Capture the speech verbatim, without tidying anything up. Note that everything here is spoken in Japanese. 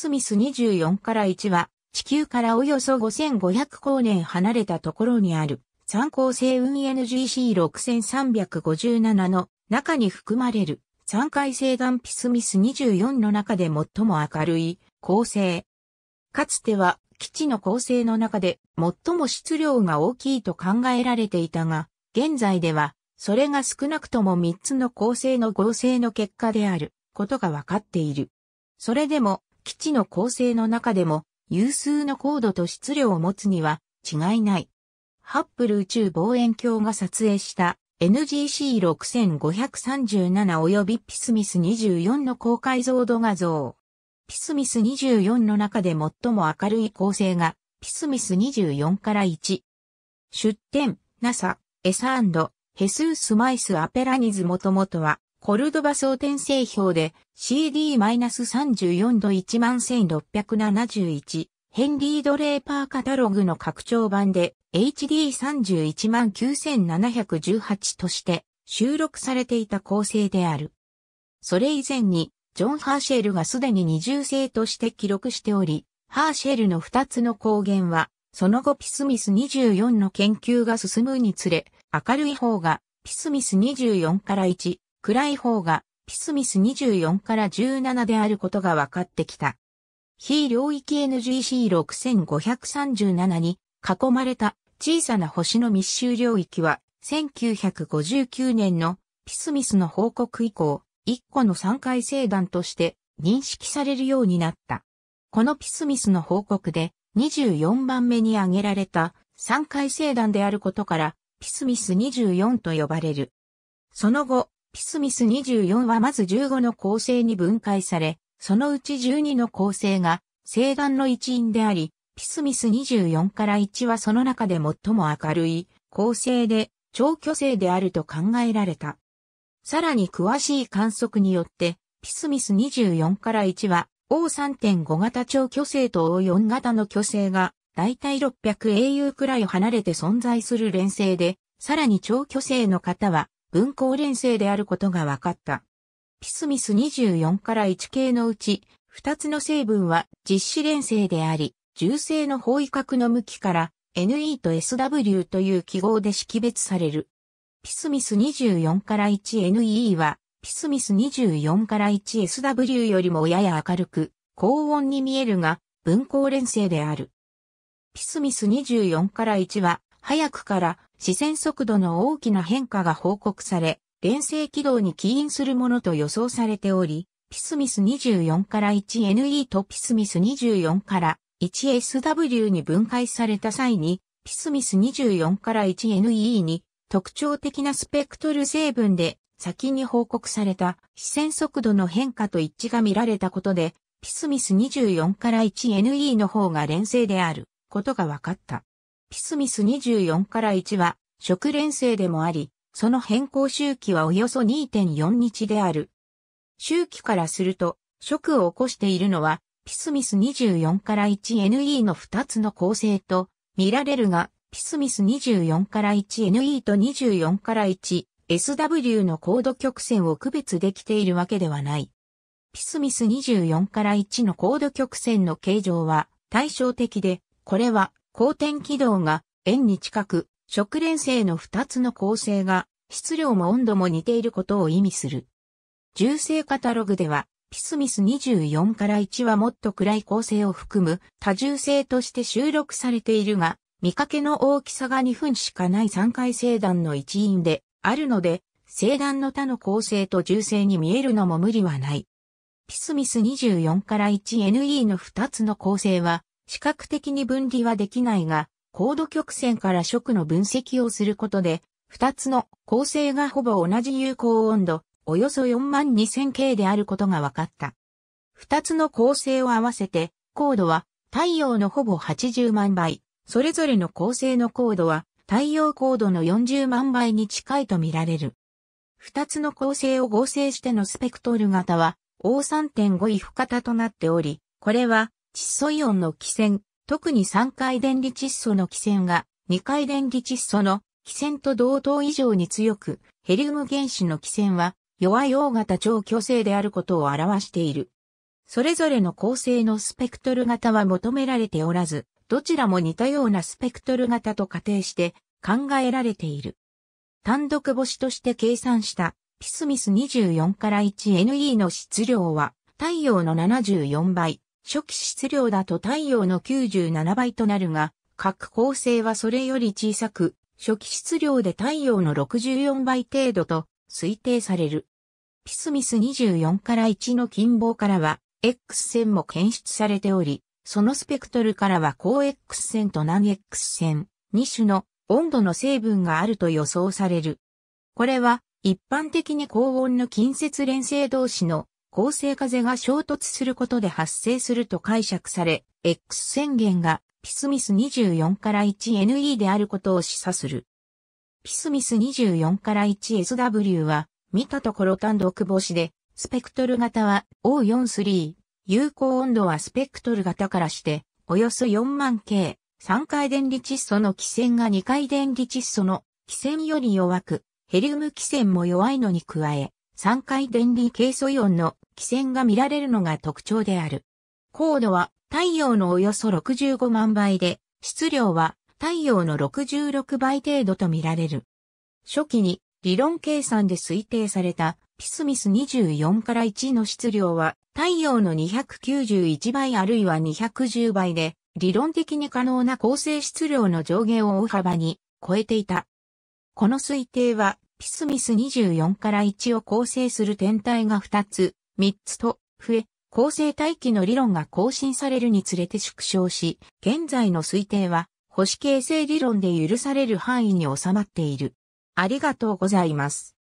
スミスにじゅうよんからいちは、地球からおよそごせんごひゃくこうねん離れたところにある、三恒星雲 エヌジーシーろくさんごなな の中に含まれる、三回星団ピスミスにじゅうよんの中で最も明るい恒星。かつては、基地の恒星の中で最も質量が大きいと考えられていたが、現在では、それが少なくともみっつの恒星の合成の結果であることが分かっている。それでも、基地の恒星の中でも、有数の高度と質量を持つには違いない。ハッブル宇宙望遠鏡が撮影した エヌジーシーろくごさんなな 及びピスミスにじゅうよんの高解像度画像。ピスミスにじゅうよんの中で最も明るい恒星がピスミスにじゅうよんからいち。出典 ナサ、エサ&ヘスース・マイス・アペラニズ元々はコルドバ総点星表で シーディーさんじゅうよん 度いちまんせんろっぴゃくななじゅういち、ヘンリー・ドレーパーカタログの拡張版で エイチディーさんじゅういちまんきゅうせんななひゃくじゅうはち として収録されていた恒星である。それ以前にジョン・ハーシェルがすでに二重星として記録しており、ハーシェルのふたつの光源は、その後ピスミスにじゅうよんの研究が進むにつれ、明るい方がピスミスにじゅうよんからいち、暗い方がピスミスにじゅうよんからじゅうななであることが分かってきた。非領域 エヌジーシーろくごさんなな に囲まれた小さな星の密集領域は、せんきゅうひゃくごじゅうきゅうねんのピスミスの報告以降、いっこの三回星団として認識されるようになった。このピスミスの報告でにじゅうよんばんめに挙げられた三回星団であることからピスミスにじゅうよんと呼ばれる。その後、ピスミスにじゅうよんはまずじゅうごの恒星に分解され、そのうちじゅうにの恒星が星団の一員であり、ピスミスにじゅうよんからいちはその中で最も明るい恒星で超巨星であると考えられた。さらに詳しい観測によって、ピスミスにじゅうよんからいちは、オーさんてんご 型超巨星と オーよん 型の巨星が、だいたいろっぴゃくえいゆうくらい離れて存在する連星で、さらに超巨星の型は、分光連星であることが分かった。ピスミスにじゅうよんからいち系のうち、ふたつの成分は実子連星であり、銃星の方位角の向きから、エヌイー と エスダブリュー という記号で識別される。ピスミスにじゅうよんからいち エヌイー は、ピスミスにじゅうよんからいち エスダブリュー よりもやや明るく、高温に見えるが、分光連星である。ピスミスにじゅうよんからいちは、早くから視線速度の大きな変化が報告され、連星軌道に起因するものと予想されており、ピスミスにじゅうよんからいち エヌイー とピスミスにじゅうよんからいち エスダブリュー に分解された際に、ピスミスにじゅうよんからいち エヌイー に、特徴的なスペクトル成分で先に報告された視線速度の変化と一致が見られたことで、ピスミスにじゅうよんからいち エヌイー の方が連星であることが分かった。ピスミスにじゅうよんからいちは食連星でもあり、その変更周期はおよそ にてんよんにちである。周期からすると、食を起こしているのはピスミスにじゅうよんからいち エヌイー のふたつの恒星と見られるが、ピスミスにじゅうよんからいち エヌイー とにじゅうよんからいち エスダブリュー の高度曲線を区別できているわけではない。ピスミスにじゅうよんからいちの高度曲線の形状は対照的で、これは公転軌道が円に近く、食連星のふたつの構成が質量も温度も似ていることを意味する。銃星カタログでは、ピスミスにじゅうよんからいちはもっと暗い構成を含む多重星として収録されているが、見かけの大きさがにふんしかない三回星団の一員であるので、星団の他の恒星と銃星に見えるのも無理はない。ピスミスにじゅうよんからいち エヌイー のふたつの恒星は、視覚的に分離はできないが、高度曲線から色の分析をすることで、ふたつの恒星がほぼ同じ有効温度、およそ よんまんにせんケー であることが分かった。ふたつの恒星を合わせて、高度は太陽のほぼはちじゅうまんばい。それぞれの恒星の高度は太陽高度のよんじゅうまんばいに近いと見られる。二つの恒星を合成してのスペクトル型は オーさんてんご イフ型となっており、これは窒素イオンの基線、特にさんかい電離窒素の基線がにかい電離窒素の基線と同等以上に強く、ヘリウム原子の基線は弱い オーがた超巨星であることを表している。それぞれの構成のスペクトル型は求められておらず、どちらも似たようなスペクトル型と仮定して考えられている。単独星として計算したピスミスにじゅうよんから いちエヌイー の質量は太陽のななじゅうよんばい、初期質量だと太陽のきゅうじゅうななばいとなるが、各恒星はそれより小さく、初期質量で太陽のろくじゅうよんばい程度と推定される。ピスミスにじゅうよんからいちの近傍からは X 線も検出されており、そのスペクトルからは高 X 線と南 X 線、に種の温度の成分があると予想される。これは一般的に高温の近接連星同士の恒星風が衝突することで発生すると解釈され、X 線源がピスミスにじゅうよんから いちエヌイー であることを示唆する。ピスミスにじゅうよんから いちエスダブリュー は見たところ単独星で、スペクトル型は オーよんじゅうさん、有効温度はスペクトル型からしておよそよんまんケー、さんかい電離窒素の基線がにかい電離窒素の基線より弱く、ヘリウム基線も弱いのに加え、さんかい電離ケイ素イオンの基線が見られるのが特徴である。高度は太陽のおよそろくじゅうごまんばいで、質量は太陽のろくじゅうろくばい程度と見られる。初期に理論計算で推定されたピスミスにじゅうよんからいちの質量は太陽のにひゃくきゅうじゅういちばいあるいはにひゃくじゅうばいで、理論的に可能な恒星質量の上限を大幅に超えていた。この推定はピスミスにじゅうよんからいちを構成する天体がふたつ、みっつと増え、恒星帯域の理論が更新されるにつれて縮小し、現在の推定は星形成理論で許される範囲に収まっている。ありがとうございます。